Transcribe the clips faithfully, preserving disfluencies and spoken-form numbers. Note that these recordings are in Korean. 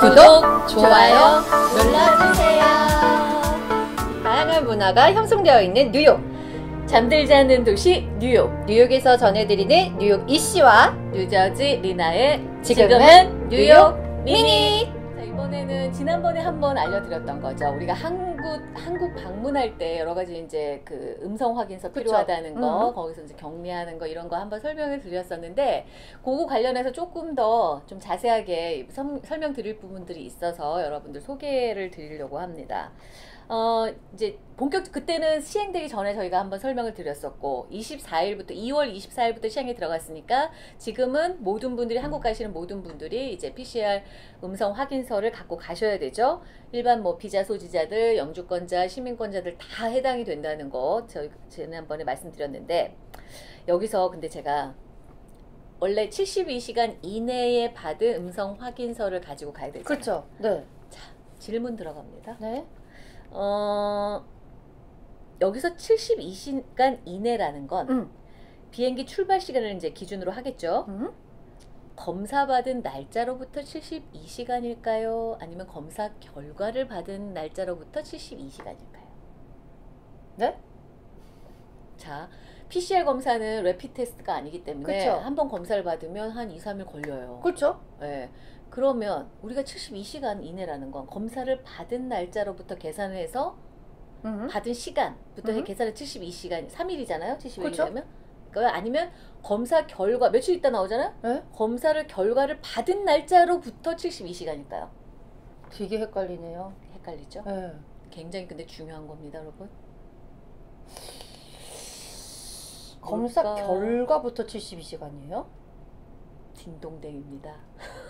구독, 좋아요 눌러주세요. 다양한 문화가 형성되어 있는 뉴욕, 잠들지 않는 도시 뉴욕, 뉴욕에서 전해드리는 뉴욕 이씨와 뉴저지 리나의 지금은 뉴욕 미니. 자, 이번에는 지난번에 한번 알려드렸던 거죠. 우리가 한국 한국 방문할 때 여러 가지 이제 그 음성 확인서 필요하다는 거, 음. 거기서 이제 격리하는 거 이런 거 한번 설명을 드렸었는데, 그거 관련해서 조금 더 좀 자세하게 선, 설명드릴 부분들이 있어서 여러분들 소개를 드리려고 합니다. 어 이제 본격 그때는 시행되기 전에 저희가 한번 설명을 드렸었고, 이십사일부터 이월 이십사일부터 시행이 들어갔으니까 지금은 모든 분들이, 한국 가시는 모든 분들이 이제 피씨알 음성 확인서를 갖고 가셔야 되죠. 일반 뭐 비자 소지자들, 영주권자, 시민권자들 다 해당이 된다는 거 저희 지난번에 말씀드렸는데, 여기서 근데 제가 원래 칠십이시간 이내에 받은 음성 확인서를 가지고 가야 되죠. 그렇죠. 네. 자, 질문 들어갑니다. 네. 어, 여기서 칠십이시간 이내라는 건 음. 비행기 출발 시간을 이제 기준으로 하겠죠. 음? 검사받은 날짜로부터 칠십이시간일까요? 아니면 검사 결과를 받은 날짜로부터 칠십이시간일까요? 네? 자, 피씨알 검사는 래피드 테스트가 아니기 때문에 한 번 검사를 받으면 한 이삼일 걸려요. 그렇죠? 네. 그러면 우리가 칠십이시간 이내라는 건 검사를 받은 날짜로부터 계산을 해서 음흠. 받은 시간부터 음흠. 계산을 칠십이시간, 삼일이잖아요. 칠십일이면. 그러니까 아니면 검사 결과, 며칠 있다 나오잖아요. 에? 검사를 결과를 받은 날짜로부터 칠십이시간일까요? 되게 헷갈리네요. 헷갈리죠? 에. 굉장히 근데 중요한 겁니다, 여러분. 검사 뭘까? 결과부터 칠십이시간이에요? 진동댕입니다.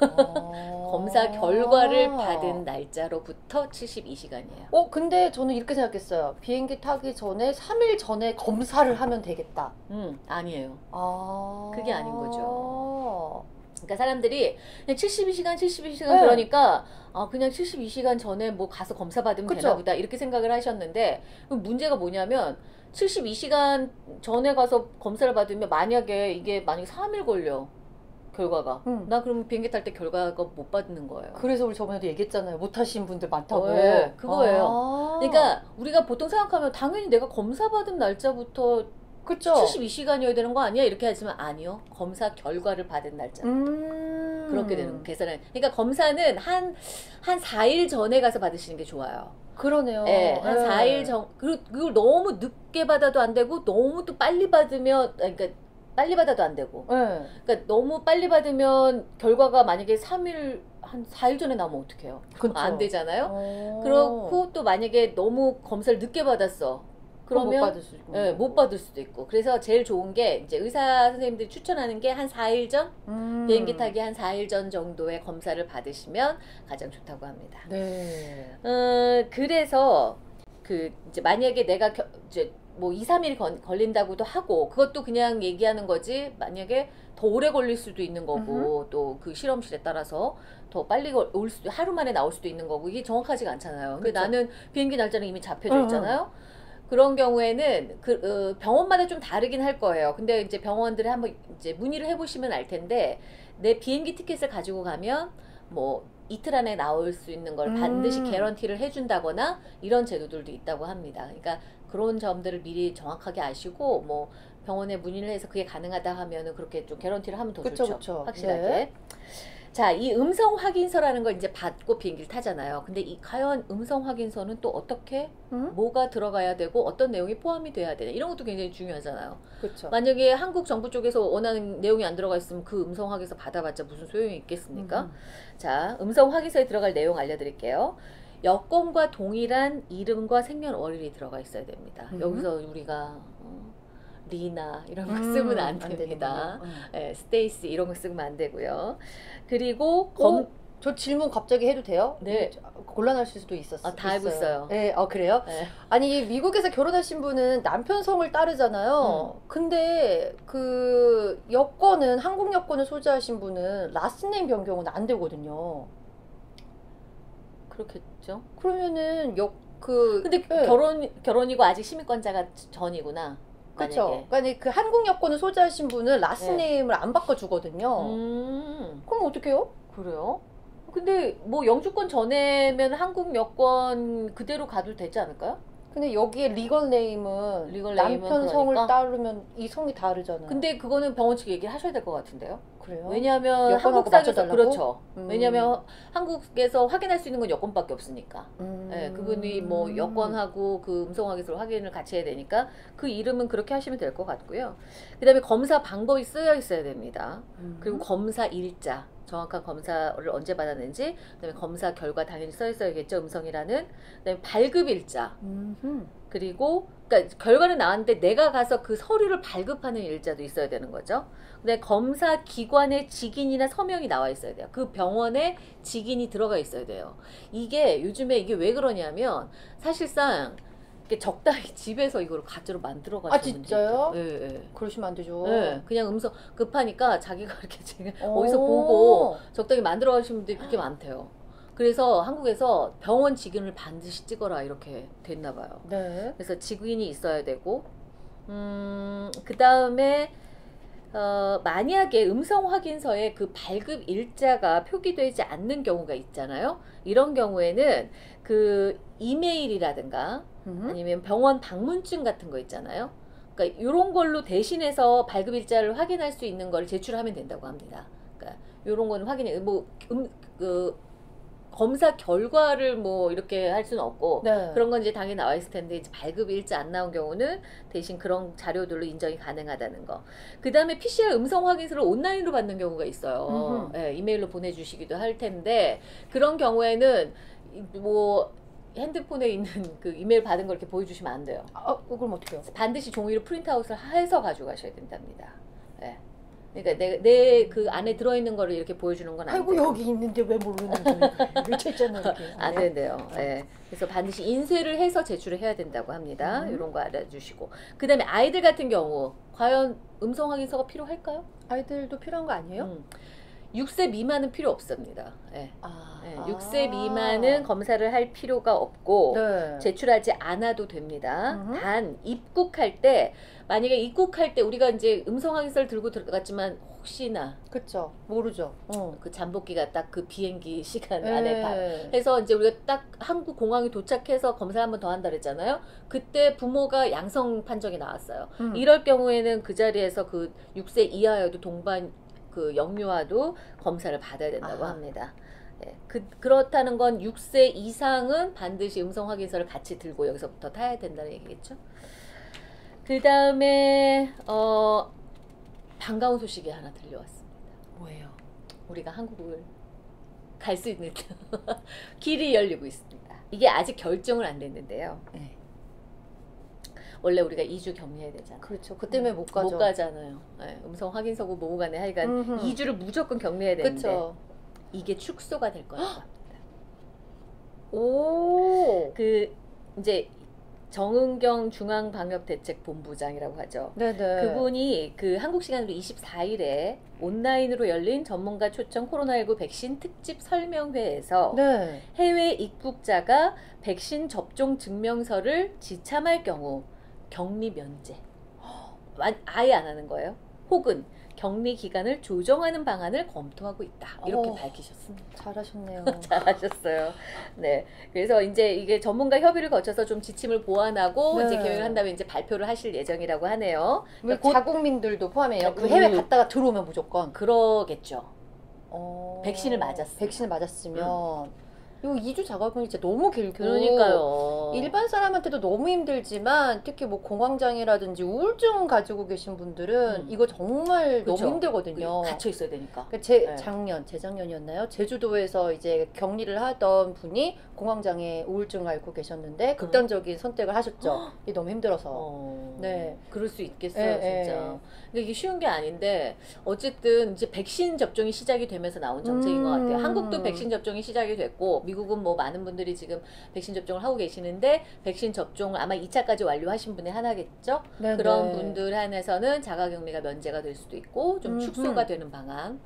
아 검사 결과를 받은 날짜로부터 칠십이시간이에요. 어, 근데 저는 이렇게 생각했어요. 비행기 타기 전에 삼일 전에 검사를 하면 되겠다. 음, 아니에요. 아 그게 아닌 거죠. 그러니까 사람들이 그냥 칠십이시간 칠십이시간 네. 그러니까 아, 그냥 칠십이시간 전에 뭐 가서 검사 받으면 그쵸? 되나 보다 이렇게 생각을 하셨는데, 문제가 뭐냐면 칠십이시간 전에 가서 검사를 받으면 만약에 이게 만약에 삼일 걸려. 결과가. 음. 나 그러면 비행기 탈 때 결과가 못 받는 거예요. 그래서 우리 저번에도 얘기했잖아요. 못 하신 분들 많다고. 네, 그거예요. 아 그러니까 우리가 보통 생각하면 당연히 내가 검사 받은 날짜부터 그쵸? 칠십이시간이어야 되는 거 아니야? 이렇게 하지만 아니요. 검사 결과를 받은 날짜부터. 음 그렇게 되는 계산을. 그러니까 검사는 한, 한 사일 전에 가서 받으시는 게 좋아요. 그러네요. 네, 한 네. 사일 전. 그리고 그걸 너무 늦게 받아도 안 되고 너무 또 빨리 받으면 그러니까 빨리 받아도 안 되고. 네. 그러니까 너무 빨리 받으면 결과가 만약에 삼일, 한 사일 전에 나오면 어떡해요? 그럼 안 되잖아요? 오. 그렇고 또 만약에 너무 검사를 늦게 받았어. 그러면 못 받을 수도 있고. 네, 못 받을 수도 있고. 그래서 제일 좋은 게 이제 의사 선생님들이 추천하는 게 한 사일 전? 음. 비행기 타기 한 사일 전 정도의 검사를 받으시면 가장 좋다고 합니다. 네. 음, 그래서 그 이제 만약에 내가 겨, 이제 뭐 이삼일 건, 걸린다고도 하고, 그것도 그냥 얘기하는 거지 만약에 더 오래 걸릴 수도 있는 거고 또 그 실험실에 따라서 더 빨리 올 수도, 하루 만에 나올 수도 있는 거고 이게 정확하지가 않잖아요. 근데 그렇죠. 나는 비행기 날짜는 이미 잡혀져 응, 있잖아요. 응. 그런 경우에는 그 어, 병원마다 좀 다르긴 할 거예요. 근데 이제 병원들에 한번 이제 문의를 해보시면 알 텐데, 내 비행기 티켓을 가지고 가면 뭐 이틀 안에 나올 수 있는 걸 음. 반드시 개런티를 해준다거나 이런 제도들도 있다고 합니다. 그러니까 그런 점들을 미리 정확하게 아시고 뭐 병원에 문의를 해서 그게 가능하다 하면은 그렇게 좀 개런티를 하면 더 그쵸, 좋죠. 그쵸. 확실하게. 네. 자, 이 음성 확인서라는 걸 이제 받고 비행기를 타잖아요. 근데 이 과연 음성 확인서는 또 어떻게 음? 뭐가 들어가야 되고 어떤 내용이 포함이 돼야 되냐 이런 것도 굉장히 중요하잖아요. 그쵸. 만약에 한국 정부 쪽에서 원하는 내용이 안 들어가 있으면 그 음성 확인서 받아봤자 무슨 소용이 있겠습니까? 음. 자, 음성 확인서에 들어갈 내용 알려드릴게요. 여권과 동일한 이름과 생년월일이 들어가 있어야 됩니다. 음. 여기서 우리가 리나 이런 거 쓰면 안 음, 됩니다. 안 음. 네, 스테이시 이런 거 쓰면 안 되고요. 그리고 검... 오, 저 질문 갑자기 해도 돼요? 네. 곤란할 수도 있었어요. 아, 다 알고 있어요. 있어요. 네, 어, 그래요? 네. 아니 미국에서 결혼하신 분은 남편 성을 따르잖아요. 음. 근데 그 여권은, 한국 여권을 소지하신 분은 라스트네임 변경은 안 되거든요. 그렇겠죠. 그러면은 역 그 근데 네. 결혼 결혼이고 아직 시민권자가 전이구나. 그렇죠. 그러니까 그 한국 여권을 소지하신 분은 라스네임을 네. 안 바꿔주거든요. 음. 그럼 어떡해요? 그래요? 근데 뭐 영주권 전에면 한국 여권 그대로 가도 되지 않을까요? 근데 여기에 리걸네임은 리걸 남편 네임은 성을 그러니까? 따르면 이 성이 다르잖아요. 근데 그거는 병원 측에 얘기를 하셔야 될 것 같은데요. 그래요? 왜냐하면 한국에서 그렇죠. 음. 왜냐하면 한국에서 확인할 수 있는 건 여권밖에 없으니까. 음. 네, 그분이 뭐 여권하고 그 음성학위서 확인을 같이 해야 되니까 그 이름은 그렇게 하시면 될 것 같고요. 그다음에 검사 방법이 쓰여 있어야 됩니다. 음. 그리고 검사 일자. 정확한 검사를 언제 받았는지, 그다음에 검사 결과 당연히 써 있어야겠죠. 음성이라는, 그다음에 발급일자, 음흠. 그리고 그러니까 결과는 나왔는데 내가 가서 그 서류를 발급하는 일자도 있어야 되는 거죠. 근데 검사 기관의 직인이나 서명이 나와 있어야 돼요. 그 병원에 직인이 들어가 있어야 돼요. 이게 요즘에 이게 왜 그러냐면 사실상 이렇게 적당히 집에서 이걸 가짜로 만들어 가지고. 아, 진짜요? 예, 예. 그러시면 안 되죠. 예, 그냥 음성 급하니까 자기가 이렇게 제가 어디서 보고 적당히 만들어 가시는 분들이 그렇게 많대요. 그래서 한국에서 병원 직인을 반드시 찍어라 이렇게 됐나 봐요. 네. 그래서 직인이 있어야 되고, 음, 그 다음에 어, 만약에 음성 확인서에 그 발급 일자가 표기되지 않는 경우가 있잖아요. 이런 경우에는 그 이메일이라든가 아니면 병원 방문증 같은 거 있잖아요. 그러니까 이런 걸로 대신해서 발급일자를 확인할 수 있는 걸 제출하면 된다고 합니다. 그러니까 이런 거는 확인해 뭐 음, 그 검사 결과를 뭐 이렇게 할 수는 없고 네. 그런 건 이제 당연히 나와 있을 텐데 이제 발급일자 안 나온 경우는 대신 그런 자료들로 인정이 가능하다는 거. 그 다음에 피씨알 음성 확인서를 온라인으로 받는 경우가 있어요. 네, 이메일로 보내주시기도 할 텐데 그런 경우에는 뭐 핸드폰에 있는 그 이메일 받은 걸 이렇게 보여주시면 안 돼요. 아, 그럼 어떻게 해요? 반드시 종이로 프린트아웃을 해서 가져가셔야 된답니다. 네. 그러니까 내, 내 그 안에 들어있는 거를 이렇게 보여주는 건 아니고 여기 있는데 왜 모르는지 이렇게 있잖아요. 안 된대요. 네. 네. 그래서 반드시 인쇄를 해서 제출을 해야 된다고 합니다. 음. 이런 거 알아주시고 그 다음에 아이들 같은 경우 과연 음성 확인서가 필요할까요? 아이들도 필요한 거 아니에요? 음. 육 세 미만은 필요 없습니다. 네. 아, 네. 육 세 아. 미만은 검사를 할 필요가 없고 네. 제출하지 않아도 됩니다. 음. 단 입국할 때 만약에 입국할 때 우리가 이제 음성 확인서를 들고 들어갔지만 혹시나 그쵸 모르죠. 어. 그 잠복기가 딱 그 비행기 시간 안에 바, 해서 이제 우리가 딱 한국 공항에 도착해서 검사 한 번 더 한다 그랬잖아요. 그때 부모가 양성 판정이 나왔어요. 음. 이럴 경우에는 그 자리에서 그 육 세 이하여도 동반 그 영유아도 검사를 받아야 된다고 아하. 합니다. 예, 그, 그렇다는 건 육 세 이상은 반드시 음성 확인서를 같이 들고 여기서부터 타야 된다는 얘기겠죠. 그 다음에 어, 반가운 소식이 하나 들려왔습니다. 뭐예요? 우리가 한국을 갈 수 있는 길이 열리고 있습니다. 이게 아직 결정을 안 됐는데요. 네. 원래 우리가 이 주 격리해야 되잖아요. 그렇죠. 그 때문에 음, 못 가죠. 못 가잖아요. 네, 음성 확인서고 뭐고 간에 하여간 음흠. 이 주를 무조건 격리해야 되는데 그쵸. 이게 축소가 될 거라고 합니다. 오. 그 이제 정은경 중앙방역대책본부장이라고 하죠. 네네. 그분이 그 한국 시간으로 이십사 일에 온라인으로 열린 전문가 초청 코로나 일구 백신 특집 설명회에서 네. 해외 입국자가 백신 접종 증명서를 지참할 경우 격리 면제, 아예 안 하는 거예요. 혹은 격리 기간을 조정하는 방안을 검토하고 있다. 이렇게 오, 밝히셨습니다. 잘하셨네요. 잘하셨어요. 네, 그래서 이제 이게 전문가 협의를 거쳐서 좀 지침을 보완하고 네. 이제 계획을 한 다음에 이제 발표를 하실 예정이라고 하네요. 그러니까 곧 자국민들도 포함해요. 그 해외 갔다가 들어오면 무조건 그러겠죠. 어, 백신을 맞았어. 백신을 맞았으면. 음. 이거 이 주 자가격리 진짜 너무 길고 그러니까요. 일반 사람한테도 너무 힘들지만 특히 뭐 공황장애라든지 우울증 가지고 계신 분들은 음. 이거 정말 그쵸? 너무 힘들거든요. 갇혀 있어야 되니까. 그러니까 제 네. 작년, 재작년이었나요? 제주도에서 이제 격리를 하던 분이 공황장애, 우울증을 앓고 계셨는데 극단적인 음. 선택을 하셨죠. 이게 너무 힘들어서. 어... 네, 그럴 수 있겠어요, 네, 진짜. 네. 근데 이게 쉬운 게 아닌데 어쨌든 이제 백신 접종이 시작이 되면서 나온 정책인 음. 것 같아요. 한국도 백신 접종이 시작이 됐고. 미국은 뭐 많은 분들이 지금 백신 접종을 하고 계시는데 백신 접종을 아마 이 차까지 완료하신 분의 하나겠죠. 네네. 그런 분들 한해서는 자가격리가 면제가 될 수도 있고 좀 음흠. 축소가 되는 방안.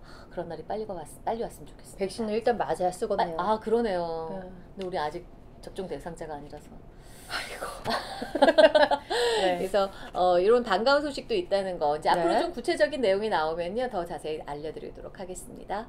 하, 그런 날이 빨리 왔, 빨리 왔으면 좋겠어요. 백신을 일단 맞아야 쓰거든요. 아, 그러네요. 네. 근데 우리 아직 접종 대상자가 아니라서. 아이고. 네. 그래서 어, 이런 반가운 소식도 있다는 거 이제 앞으로 네. 좀 구체적인 내용이 나오면요 더 자세히 알려드리도록 하겠습니다.